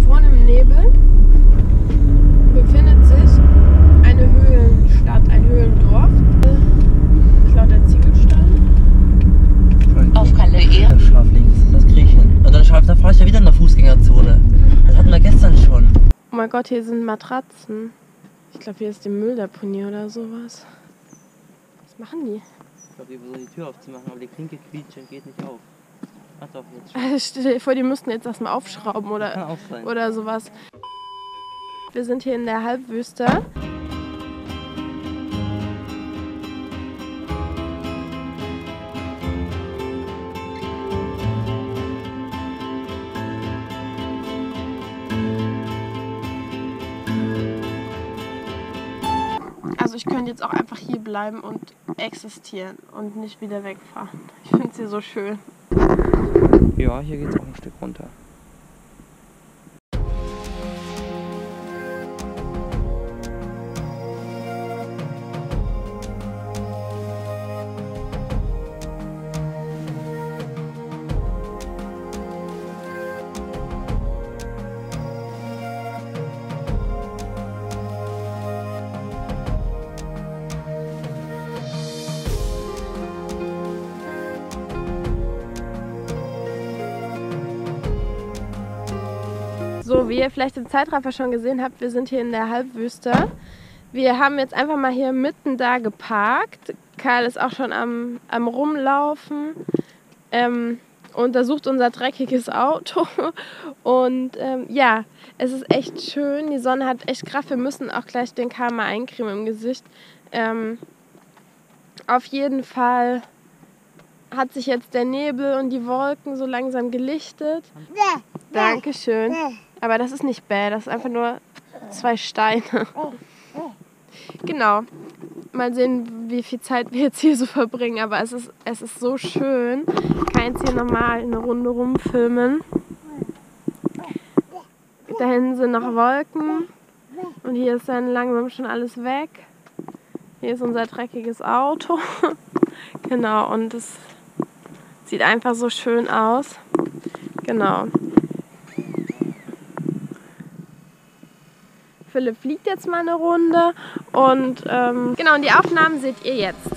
Da vorne im Nebel befindet sich eine Höhlenstadt, ein Höhlendorf. Klaut der Ziegelstein. Auf Kalle Ehr. Scharf links, das kriege ich hin. Und dann fahre ich ja wieder in der Fußgängerzone. Das hatten wir gestern schon. Oh mein Gott, hier sind Matratzen. Ich glaube, hier ist die Mülldeponie oder sowas. Was machen die? Ich glaube, die versuchen die Tür aufzumachen, aber die Klinke quietscht und geht nicht auf. Hat doch jetzt schon. Also stell dir vor, die müssten jetzt erstmal aufschrauben oder sowas. Wir sind hier in der Halbwüste. Also ich könnte jetzt auch einfach hier bleiben und existieren und nicht wieder wegfahren. Ich finde es hier so schön. Ja, hier geht es auch ein Stück runter. So, wie ihr vielleicht im Zeitraffer schon gesehen habt, wir sind hier in der Halbwüste. Wir haben jetzt einfach mal hier mitten da geparkt. Karl ist auch schon am Rumlaufen, untersucht unser dreckiges Auto. Und ja, es ist echt schön, die Sonne hat echt Kraft. Wir müssen auch gleich den Karl mal eincremen im Gesicht. Auf jeden Fall hat sich jetzt der Nebel und die Wolken so langsam gelichtet. Dankeschön. Aber das ist nicht bäh, das ist einfach nur 2 Steine. Genau. Mal sehen, wie viel Zeit wir jetzt hier so verbringen. Aber es ist so schön. Ich kann jetzt hier nochmal eine Runde rumfilmen. Da hinten sind noch Wolken. Und hier ist dann langsam schon alles weg. Hier ist unser dreckiges Auto. Genau, und es sieht einfach so schön aus. Genau. Philipp fliegt jetzt mal eine Runde und genau, und die Aufnahmen seht ihr jetzt.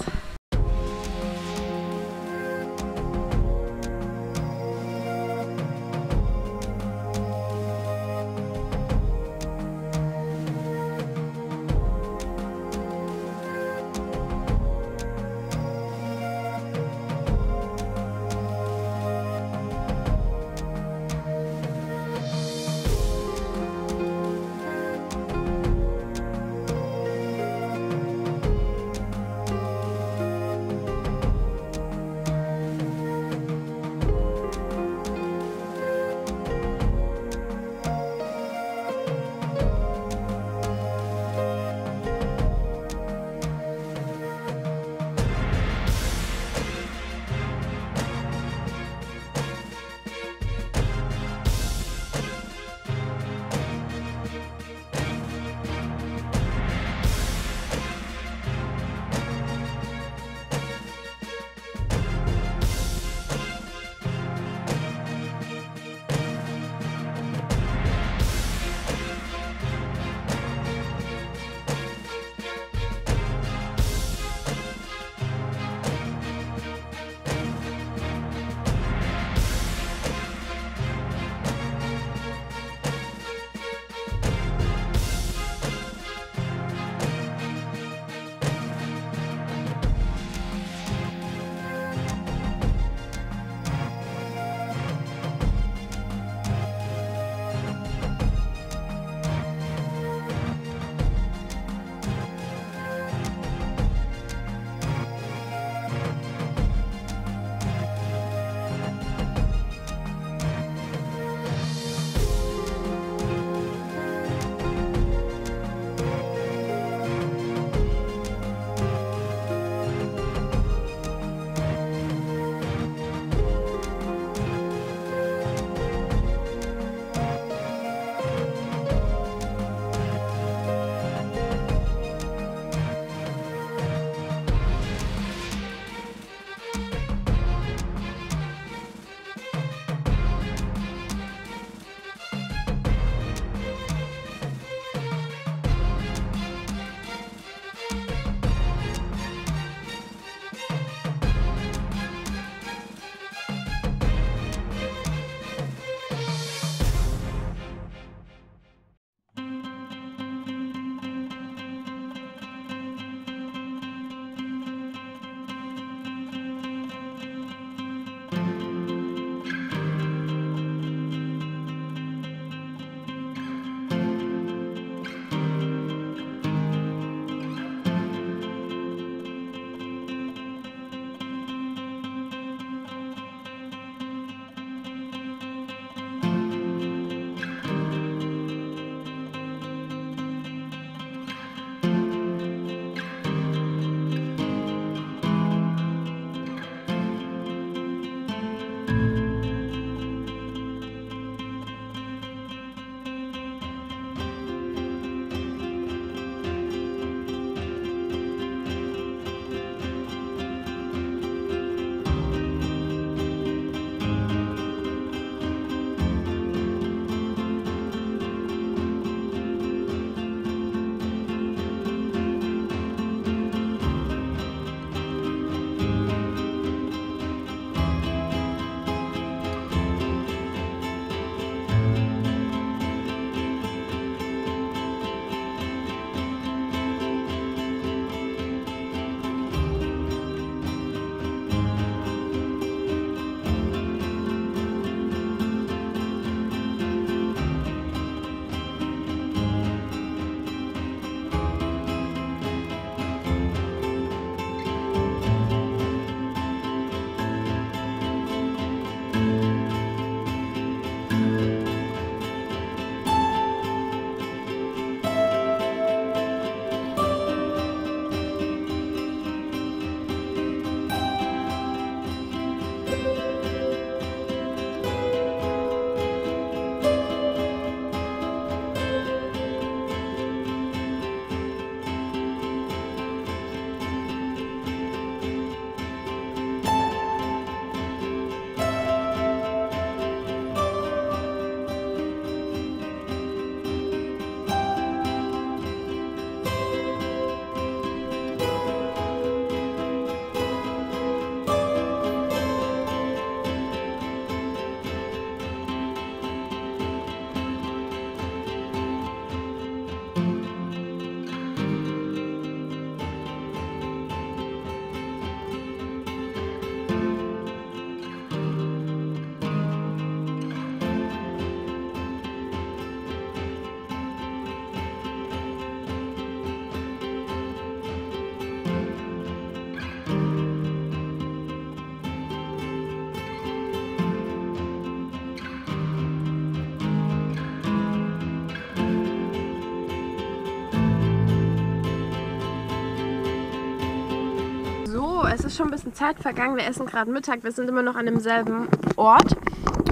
ist schon ein bisschen Zeit vergangen. Wir essen gerade Mittag, wir sind immer noch an demselben Ort.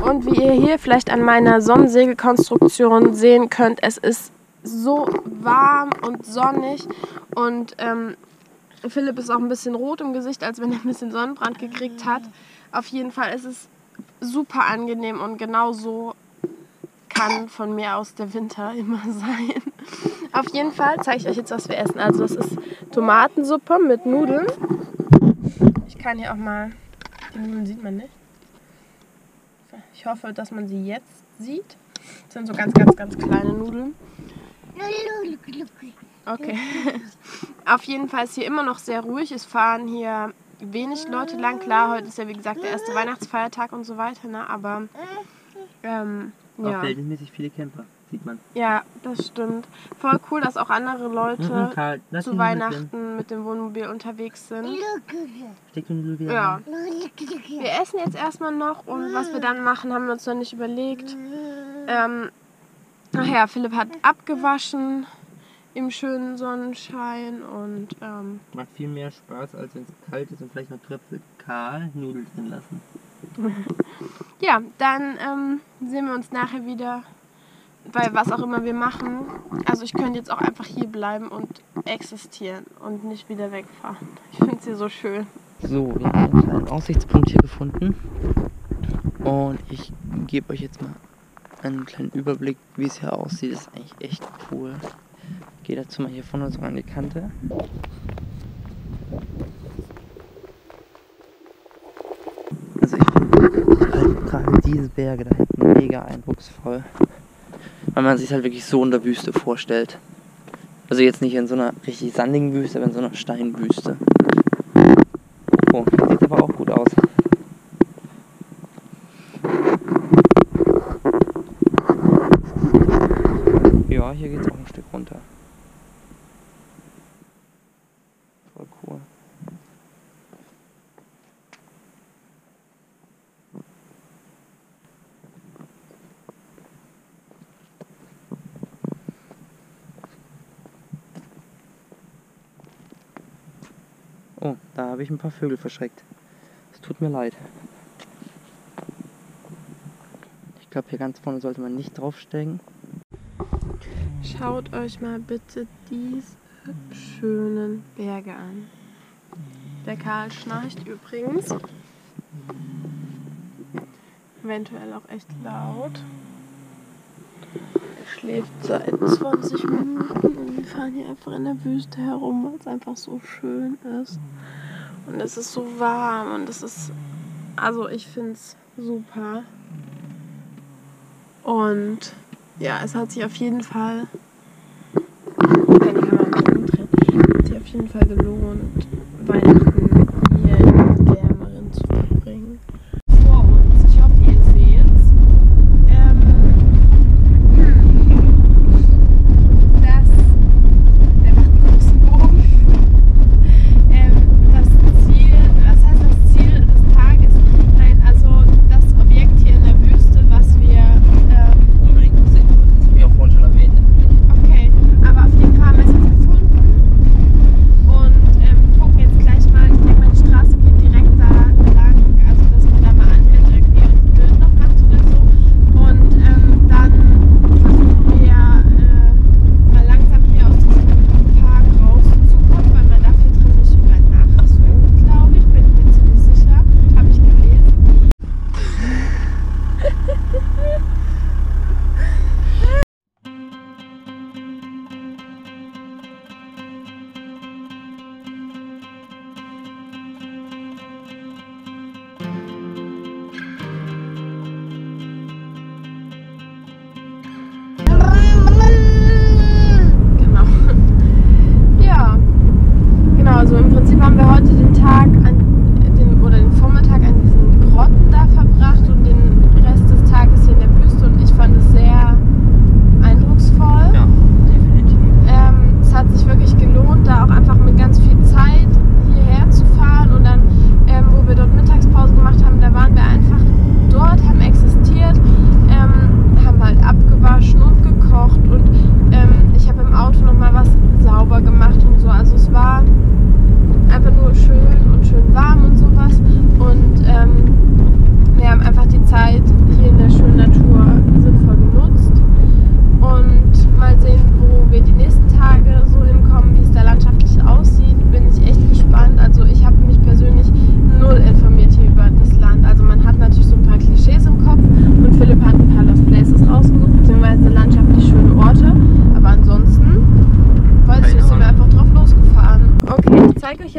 Und wie ihr hier vielleicht an meiner Sonnensegelkonstruktion sehen könnt, es ist so warm und sonnig. Und Philipp ist auch ein bisschen rot im Gesicht, als wenn er ein bisschen Sonnenbrand gekriegt hat. Auf jeden Fall ist es super angenehm und genau so kann von mir aus der Winter immer sein. Auf jeden Fall zeige ich euch jetzt, was wir essen. Also das ist Tomatensuppe mit Nudeln. Ich kann hier auch mal... Die Nudeln sieht man nicht. Ich hoffe, dass man sie jetzt sieht. Das sind so ganz, ganz, ganz kleine Nudeln. Okay. Auf jeden Fall ist hier immer noch sehr ruhig. Es fahren hier wenig Leute lang. Klar, heute ist ja wie gesagt der erste Weihnachtsfeiertag und so weiter, ne? Aber ja. Auch verhältnismäßig viele Camper, sieht man. Ja, das stimmt. Voll cool, dass auch andere Leute zu Weihnachten mit dem Wohnmobil unterwegs sind. Ja. Wir essen jetzt erstmal noch und was wir dann machen, haben wir uns noch nicht überlegt. Nachher, Philipp hat abgewaschen im schönen Sonnenschein und macht viel mehr Spaß, als wenn es kalt ist und vielleicht noch Tröpfel kahl Nudeln drin lassen. Ja, dann sehen wir uns nachher wieder bei was auch immer wir machen. Also ich könnte jetzt auch einfach hier bleiben und existieren und nicht wieder wegfahren. Ich finde es hier so schön. So, wir haben einen Aussichtspunkt hier gefunden und ich gebe euch jetzt mal einen kleinen Überblick, wie es hier aussieht. Das ist eigentlich echt cool. Ich gehe dazu mal hier vorne so an die Kante. Gerade diese Berge da hinten mega eindrucksvoll, weil man sich halt wirklich so in der Wüste vorstellt. Also jetzt nicht in so einer richtig sandigen Wüste, aber in so einer Steinwüste. Oh, sieht aber auch gut aus. Ja, hier geht's auch ein Stück runter. Voll cool. Oh, da habe ich ein paar Vögel verschreckt. Es tut mir leid. Ich glaube, hier ganz vorne sollte man nicht draufsteigen. Schaut euch mal bitte diese schönen Berge an. Der Karl schnarcht übrigens. Eventuell auch echt laut. Er schläft seit 20 Minuten und wir fahren hier einfach in der Wüste herum, weil es einfach so schön ist. Und es ist so warm und es ist, also ich finde es super. Und ja, es hat sich auf jeden Fall, gelohnt, Weihnachten hier in der Wärmerin zu verbringen. Gemacht und so, also es war einfach nur schön und schön warm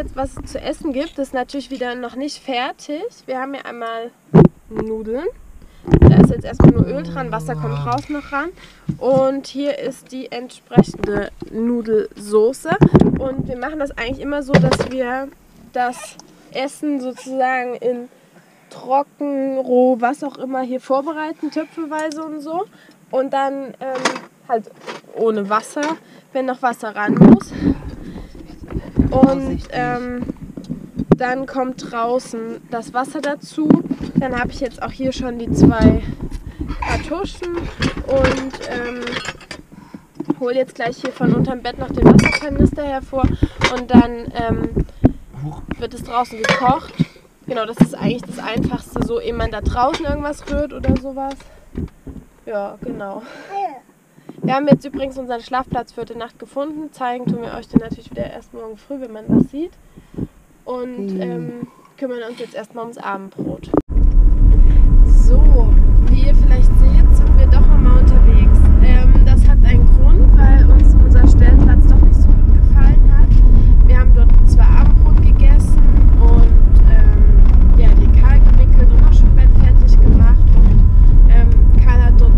jetzt was zu essen gibt, ist natürlich wieder noch nicht fertig. Wir haben hier einmal Nudeln. Da ist jetzt erstmal nur Öl dran, Wasser kommt raus noch ran. Und hier ist die entsprechende Nudelsoße. Und wir machen das eigentlich immer so, dass wir das Essen sozusagen in trocken, roh, was auch immer hier vorbereiten, töpfelweise und so. Und dann halt ohne Wasser, wenn noch Wasser ran muss. Und dann kommt draußen das Wasser dazu. Dann habe ich jetzt auch hier schon die 2 Kartuschen und hole jetzt gleich hier von unterm Bett noch den Wasserkanister hervor. Und dann wird es draußen gekocht. Genau, das ist eigentlich das Einfachste, so ehe man da draußen irgendwas rührt oder sowas. Ja, genau. Wir haben jetzt übrigens unseren Schlafplatz für heute Nacht gefunden. Zeigen tun wir euch den natürlich wieder erst morgen früh, wenn man was sieht. Und kümmern uns jetzt erstmal ums Abendbrot. So, wie ihr vielleicht seht, sind wir doch nochmal unterwegs. Das hat einen Grund, weil uns unser Stellplatz doch nicht so gut gefallen hat. Wir haben dort zwar Abendbrot gegessen und ja, die Karl gewickelt und auch schon Bett fertig gemacht. Und Karl hat dort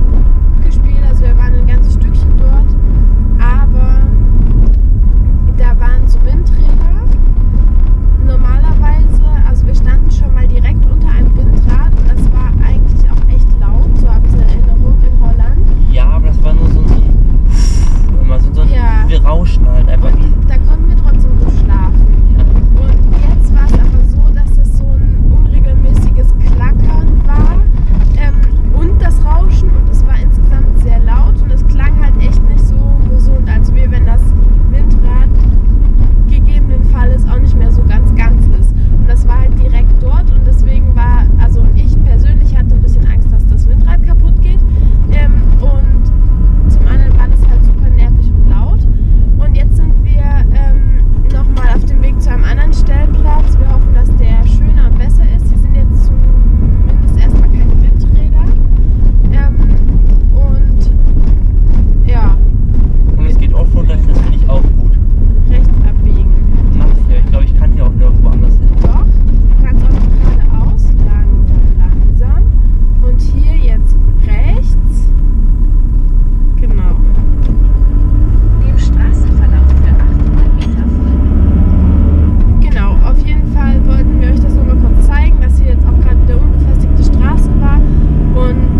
gespielt, also wir waren ein ganzes Stückchen dort. Aber da waren so Windräder. Normalerweise, also wir standen schon mal direkt unter einem Windrad und das war eigentlich auch echt laut, so habe ich eine Erinnerung in Holland. Ja, aber das war nur so ein ja. Wir rauschen halt einfach. Und da konnten wir trotzdem gut schlafen. Ja. Und jetzt war es aber so, dass das so ein unregelmäßiges Klackern war und das Rauschen und es war insgesamt sehr laut und es klang halt echt nicht so gesund, also wie wenn das Windrad gegebenenfalls auch nicht mehr so ganz ist. Und das war halt direkt dort und deswegen war, also ich persönlich hatte ein bisschen Angst, dass das Windrad kaputt geht und zum anderen war das halt super nervig und laut. Und jetzt sind wir nochmal auf dem Weg zu einem anderen Stellplatz. Wir hoffen, dass der schöner und besser ist. Hier sind jetzt zumindest erstmal keine Windräder. Und ja. Und es geht Offroad, das finde ich auch gut. Rechts abbiegen. Mach ich ja. Ich glaube, ich kann hier auch nirgendwo anders hin. Doch, du kannst auch geradeaus. Langsam. Und hier jetzt rechts. Genau. Dem Straßenverlauf für 800 Meter folgen. Genau, auf jeden Fall wollten wir euch das nur mal kurz zeigen, dass hier jetzt auch gerade eine unbefestigte Straße war. Und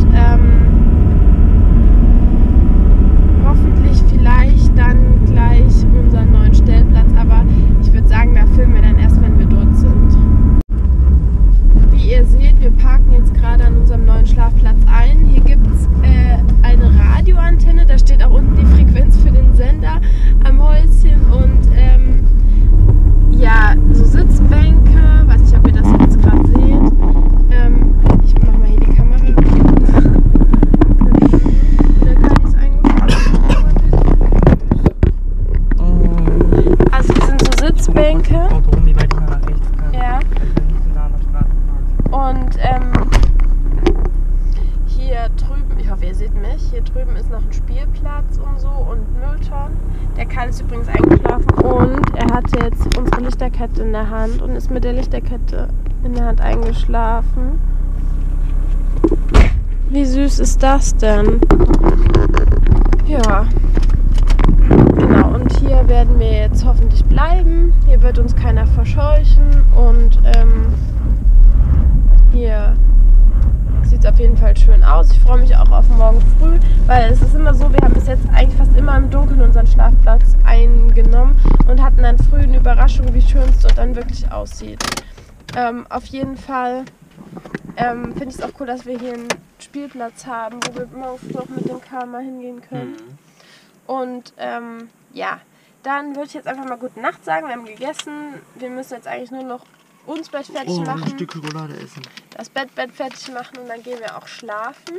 hoffentlich vielleicht dann gleich unseren neuen Stellplatz, aber ich würde sagen, da filmen wir dann erst, wenn wir dort sind. Wie ihr seht, wir parken jetzt gerade an unserem neuen Schlafplatz ein. Hier gibt es eine Radioantenne, da steht auch unten die Frequenz für den Sender am Holzchen und ja, so Sitzbänke, weiß nicht, ob ihr das jetzt gerade seht. Ich mache mal hier die Kamera. Sitzbänke. Ja. Und hier drüben, ich hoffe, ihr seht mich, hier drüben ist noch ein Spielplatz und so und Mülltonnen. Der Karl ist übrigens eingeschlafen und er hatte jetzt unsere Lichterkette in der Hand und ist mit der Lichterkette in der Hand eingeschlafen. Wie süß ist das denn? Ja. Genau, und hier werden wir jetzt hoffentlich bleiben. Hier wird uns keiner verscheuchen und hier sieht es auf jeden Fall schön aus. Ich freue mich auch auf morgen früh, weil es ist immer so, wir haben bis jetzt eigentlich fast immer im Dunkeln unseren Schlafplatz eingenommen und hatten dann früh eine Überraschung, wie schön es dort dann wirklich aussieht. Auf jeden Fall finde ich es auch cool, dass wir hier einen Spielplatz haben, wo wir morgen noch mit dem Karl mal hingehen können. Mhm. Und ja, dann würde ich jetzt einfach mal gute Nacht sagen. Wir haben gegessen. Wir müssen jetzt eigentlich nur noch uns Bett fertig machen. Ein Stück Schokolade essen. Das Bett fertig machen und dann gehen wir auch schlafen.